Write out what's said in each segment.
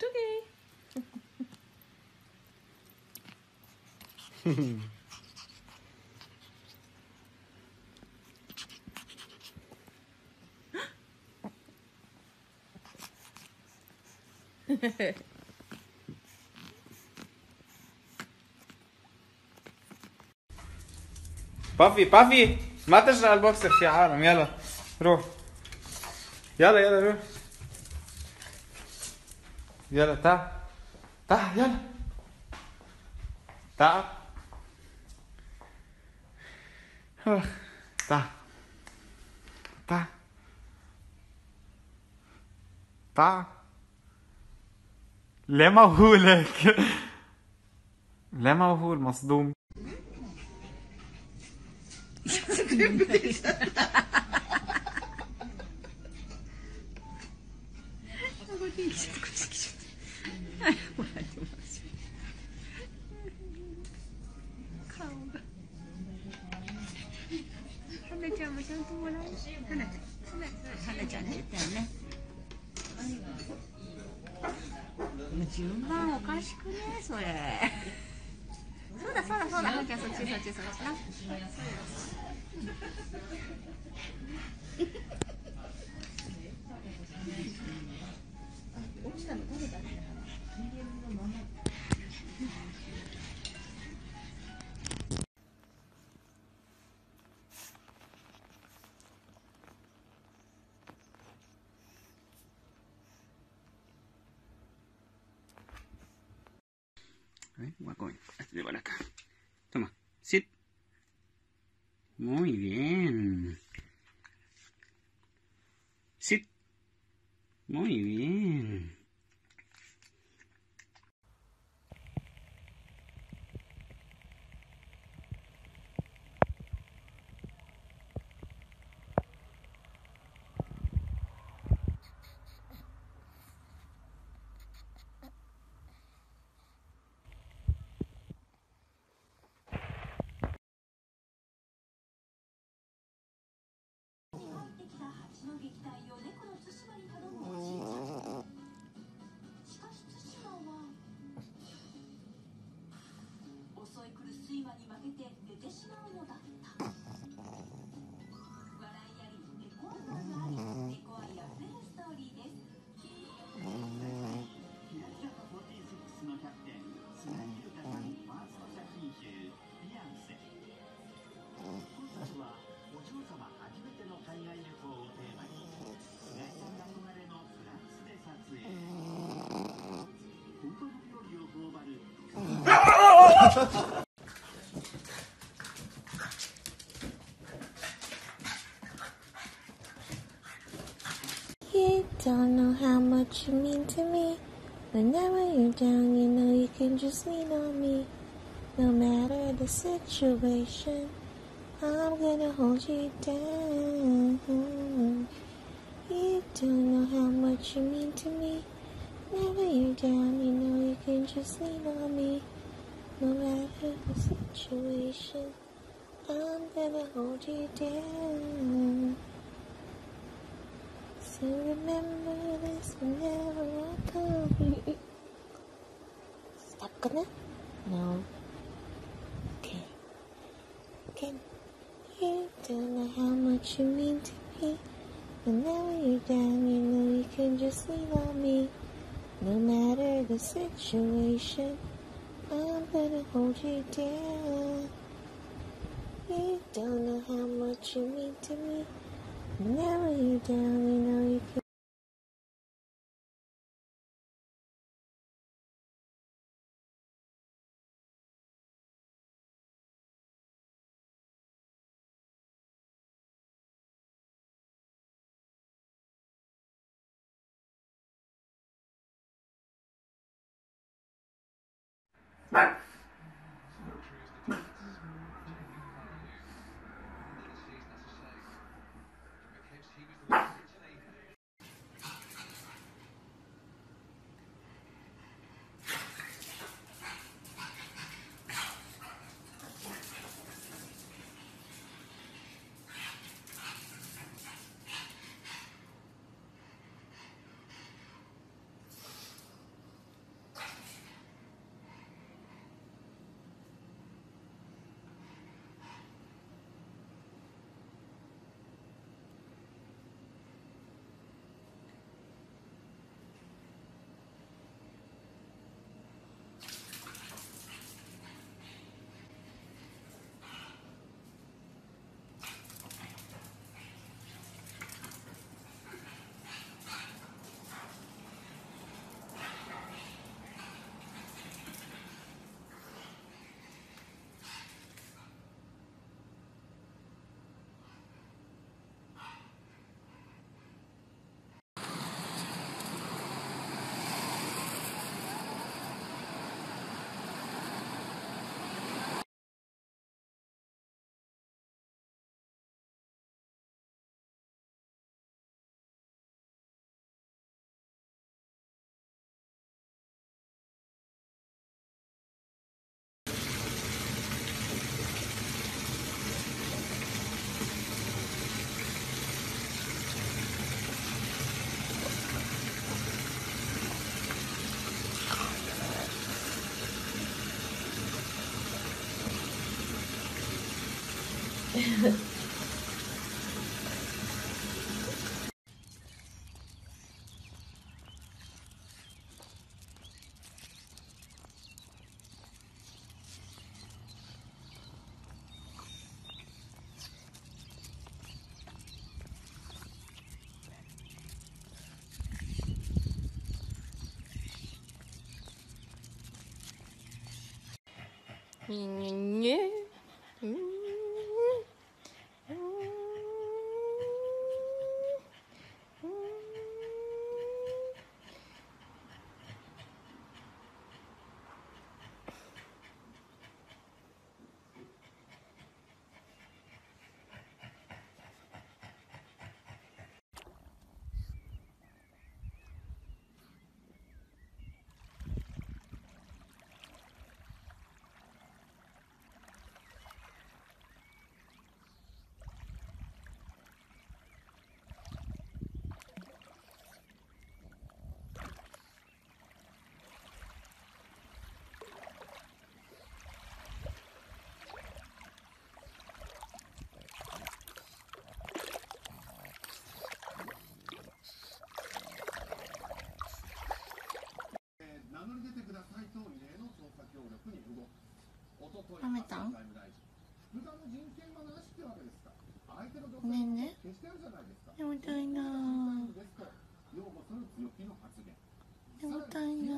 Tugi. بافي بافي ما ترجع البوكسر يا عالم. يلا روح يلا يلا روح يلا تعال تعال يلا تعال تعال تعال تعال. لا موهولك لا موهول مصدوم.順番おかしくねそれ。そうだそうだそうだ。じゃあそっちそっちそっちな。落ちたの誰だ。We're going hacia para acá. Toma, sit. Muy bien. Sit. Muy bien. You don't know how much you mean to me. Whenever you're down, you know you can just lean on me. No matter the situation, I'm gonna hold you down. You don't know how much you mean to me. Whenever you're down, you know you can just lean on me. No matter the situation, I'm gonna hold you down. So remember this whenever I call you. Stop gonna? No. Okay. Okay. You don't know how much you mean to me. Whenever you're down, you know you can just lean on me. No matter the situation, I'm gonna hold you down. You don't know how much you mean to me. Whenever you're down, you know you can. Bye. あめたんごめんね、眠たいな、眠たいな。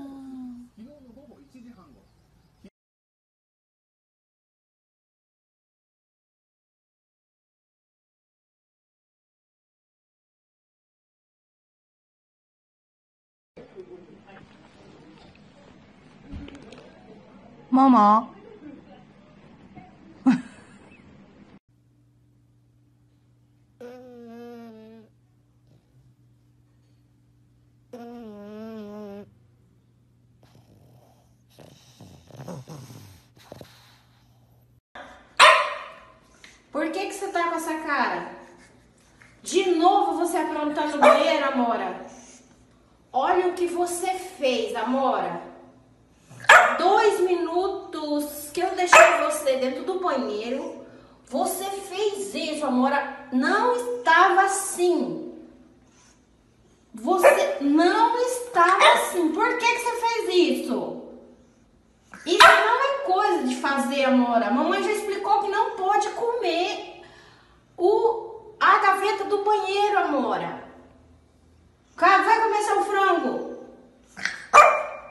ママpor que que você tá com essa cara? De novo você aprontou no banheiro, Amora? Olha o que você fez, Amora. 2 minutos que eu deixei você dentro do banheiro, você fez isso, Amora. Não estava assim. Você não estava assim. Por que que você fez isso? Isso não é coisa de fazer, Amora. A mamãe já explicou que não pode comer a gaveta do banheiro, Amora. Cara, vai comer seu frango.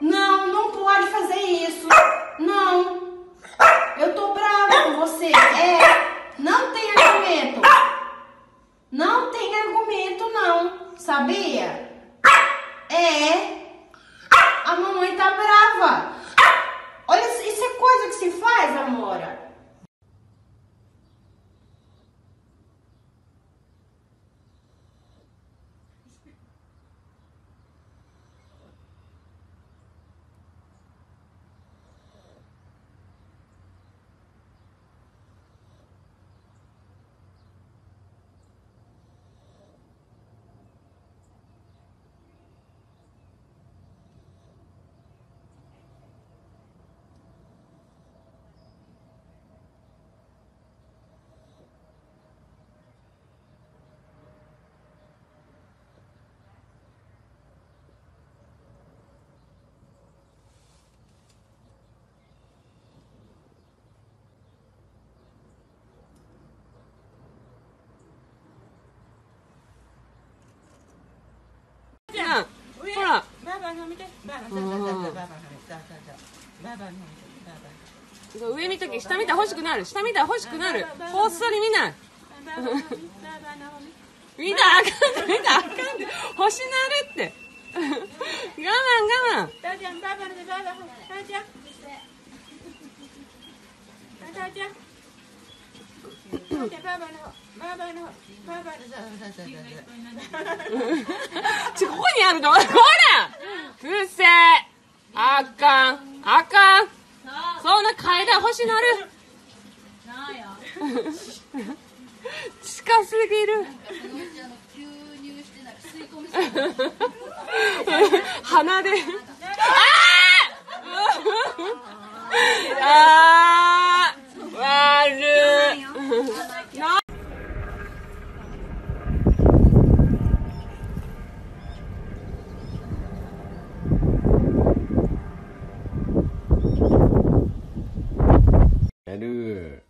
Não, não pode fazer isso. Não. Eu tô brava com você. É. Não tem argumento. Não tem argumento, não. Sabia? É. A mamãe tá brava. Olha, isso é coisa que se faz, Amora.上見とき、下見たら欲しくなる、下見たら欲しくなる、こっそり見ない。見たあかんで、見たあかんで、欲しなるって。我慢我慢。ちょ、ここにあるの。ほらくせー、あかんあかん、そんな階段欲しなる。近すぎる。鼻でああ悪い。L.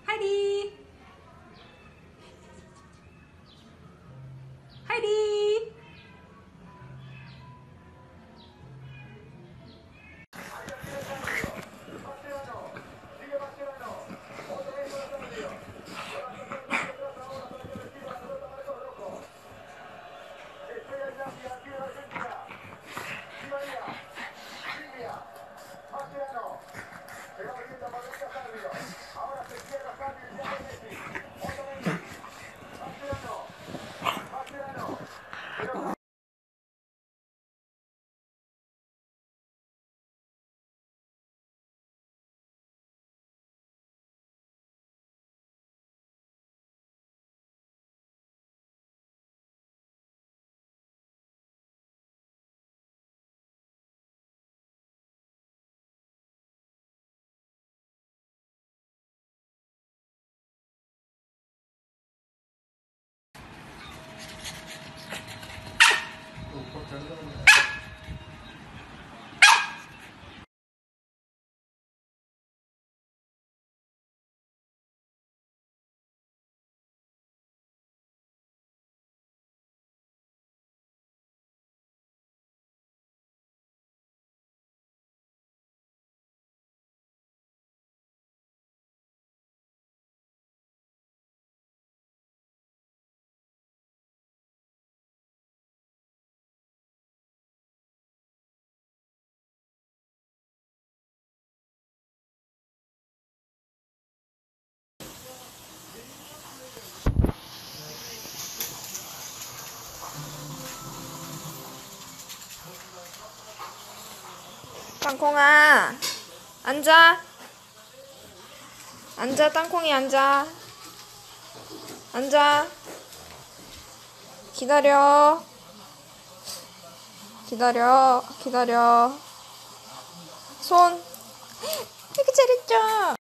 Heidi! 땅콩아, 앉아. 앉아, 땅콩이 앉아. 앉아. 기다려. 기다려. 기다려. 손. 이렇게 잘했죠?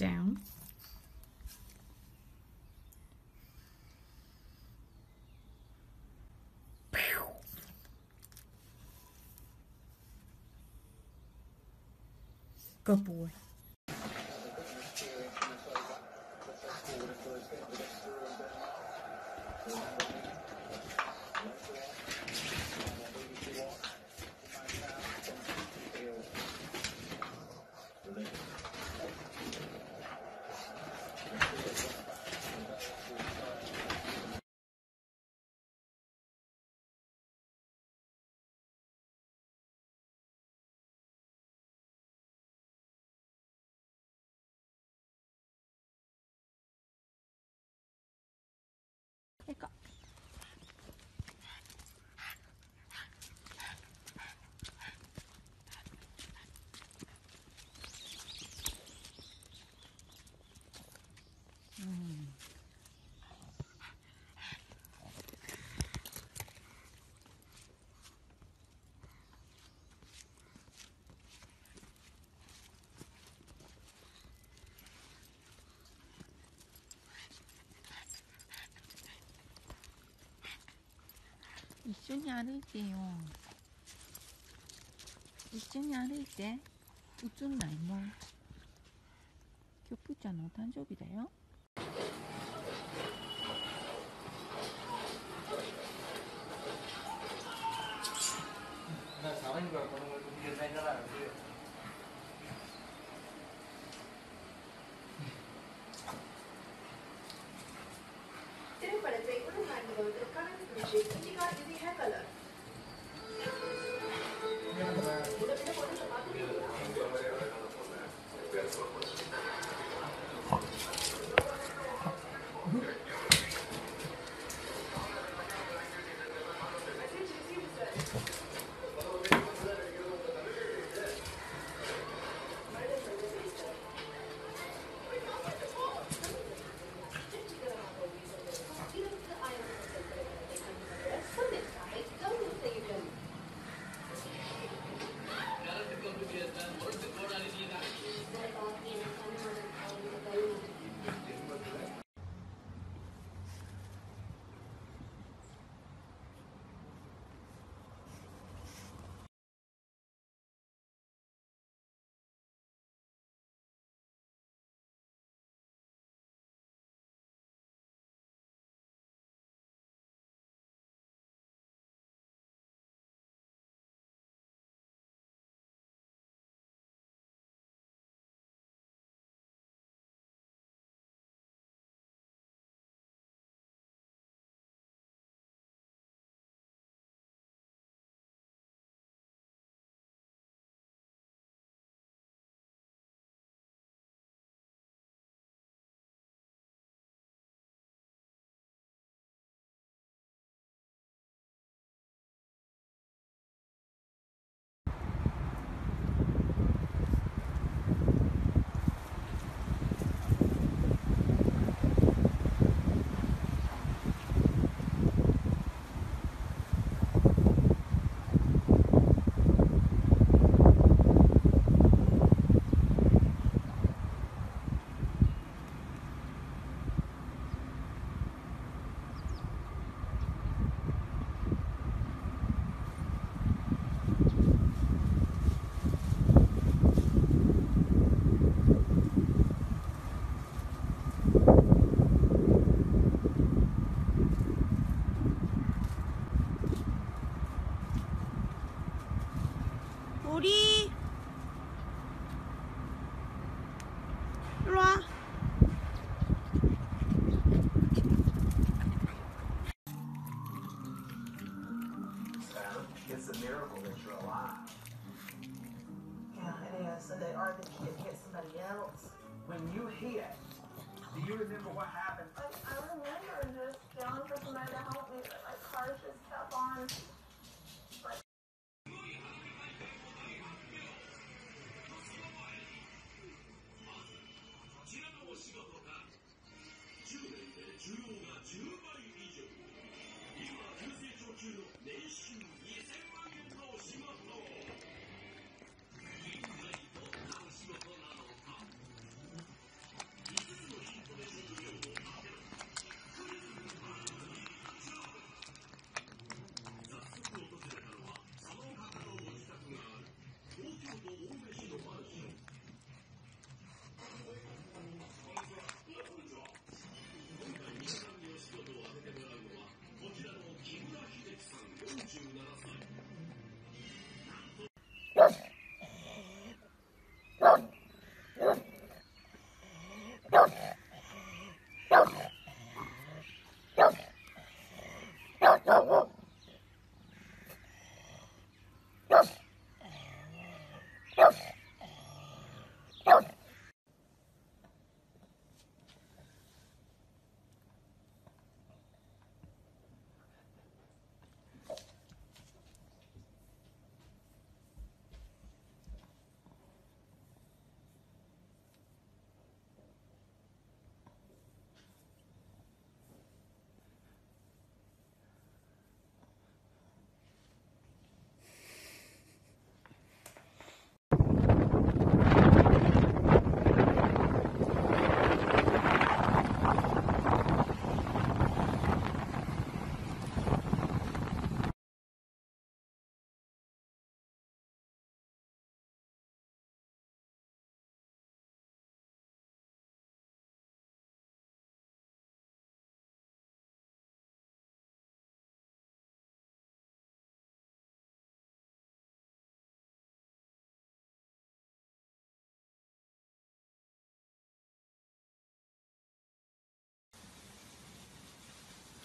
down. Good boy.一緒に歩いてよ。一緒に歩いて。映んないもん。今日ぷーちゃんのお誕生日だよ。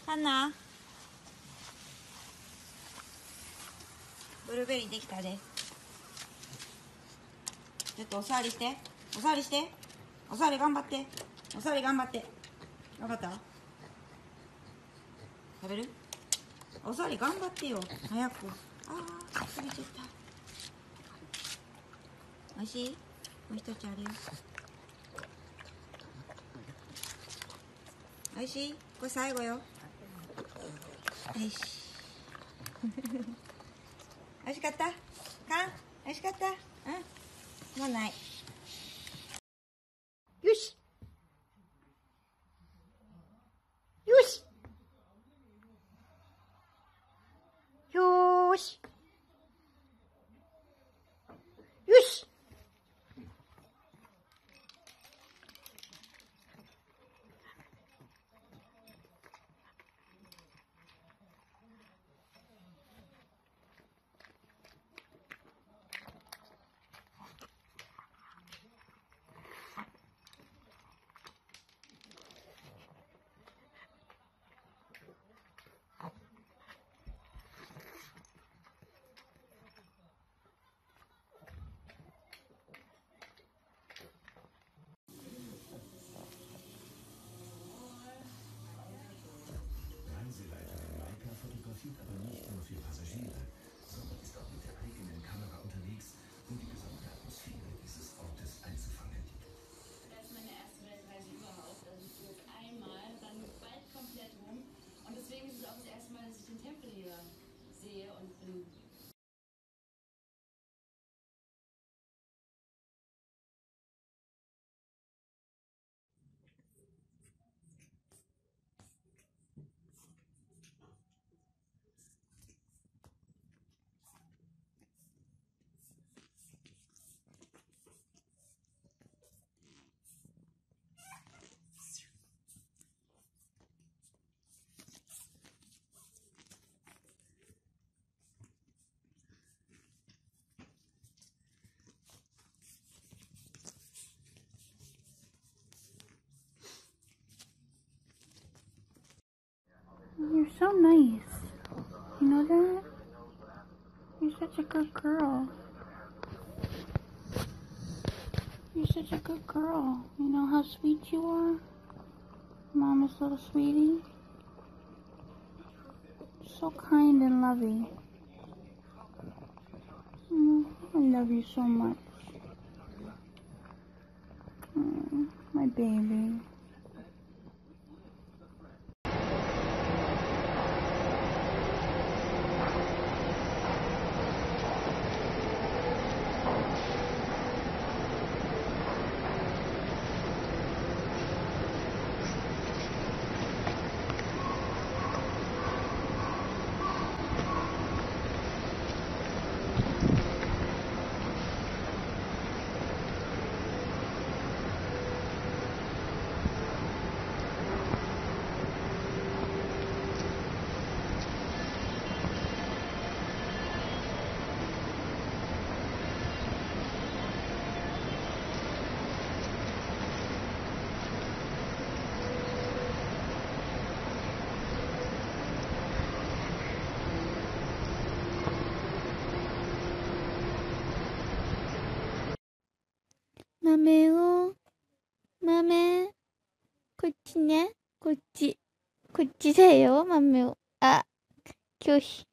하나.ブルーベリーできたです。ちょっとお座りして。お座りして。お座り頑張って。お座り頑張って。頑張った？食べる？お座り頑張ってよ。早く。あー、食べちゃった。おいしい？もう一つあるよ。おいしい？これ最後よ。おいしい。おいしかった？かん？おいしかった？うん。もうない。よし。よし。よーし。よし。You're so nice. You know that? You're such a good girl. You're such a good girl. You know how sweet you are? Mama's little sweetie. So kind and loving. Oh, I love you so much. Oh, my baby. 맘매요 코치네 코치 코치세요 맘매요 아 교시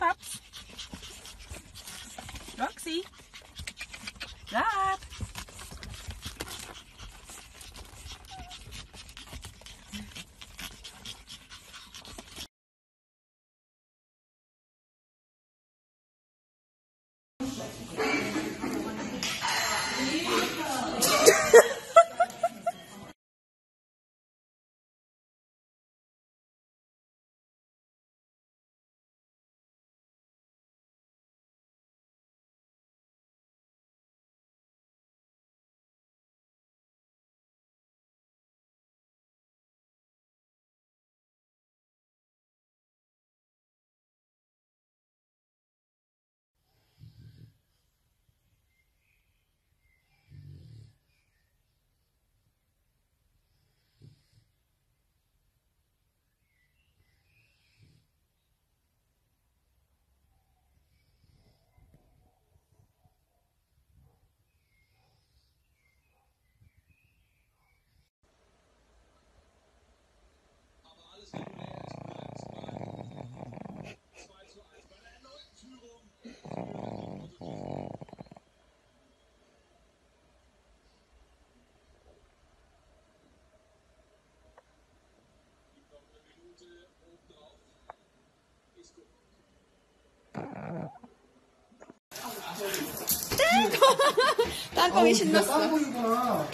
Pops. Roxy. Rob. 땅콩이 신났어. 땅콩이구나.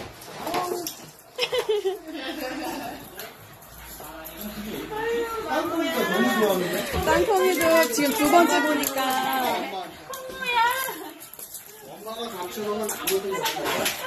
땅콩이가 너무 좋아하는데? 땅콩이도 지금 두 번째 보니까. 엄마가 감추면 아무도 없어.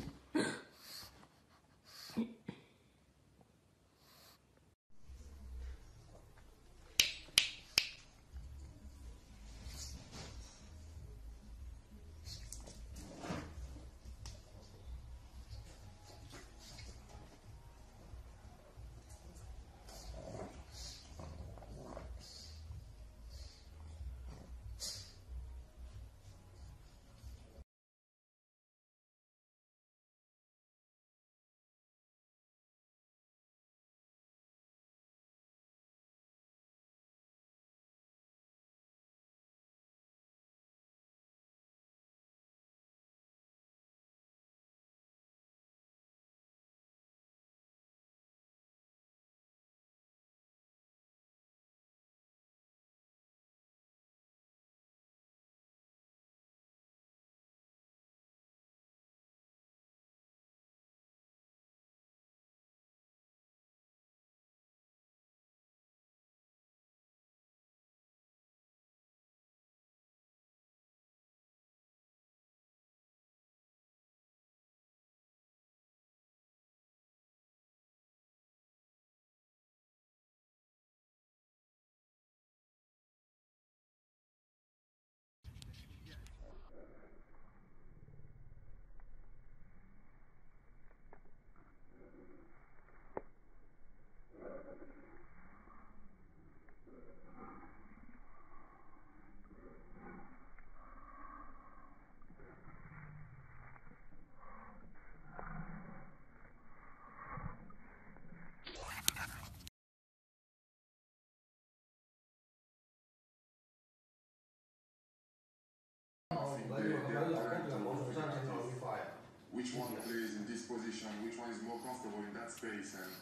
which one plays in this position, which one is more comfortable in that space, and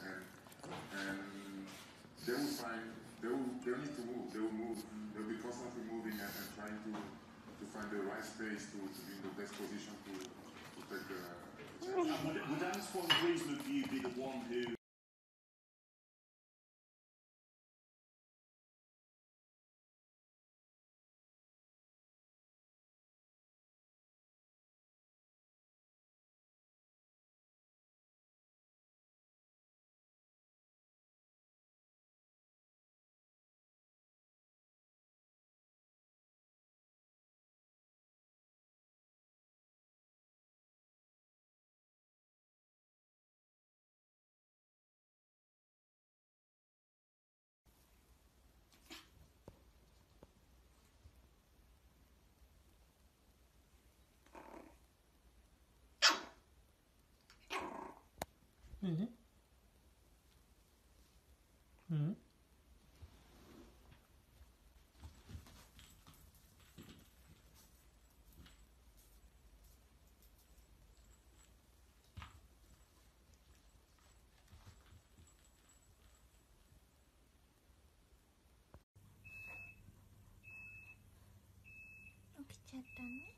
they will find, they need to move, they'll be constantly moving and trying to find the right space to be in the best position to take the chance. Would Antoine's reason of you be the one who...起きちゃったね。